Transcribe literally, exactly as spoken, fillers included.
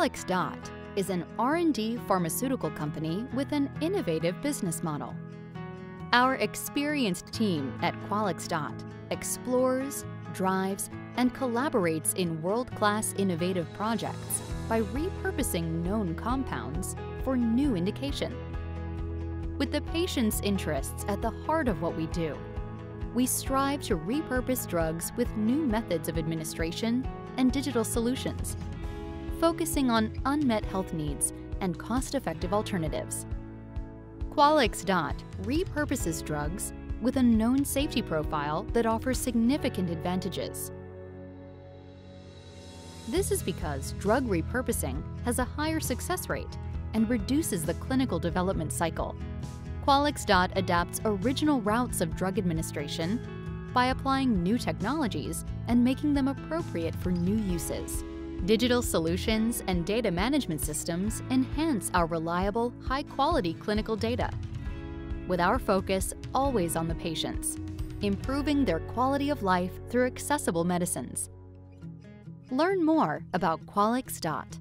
Qualix DoT is an R and D pharmaceutical company with an innovative business model. Our experienced team at Qualix DoT explores, drives, and collaborates in world-class innovative projects by repurposing known compounds for new indication. With the patient's interests at the heart of what we do, we strive to repurpose drugs with new methods of administration and digital solutions, focusing on unmet health needs and cost-effective alternatives. Qualix DoT repurposes drugs with a known safety profile that offers significant advantages. This is because drug repurposing has a higher success rate and reduces the clinical development cycle. Qualix DoT adapts original routes of drug administration by applying new technologies and making them appropriate for new uses. Digital solutions and data management systems enhance our reliable, high-quality clinical data, with our focus always on the patients, improving their quality of life through accessible medicines. Learn more about Qualix DoT.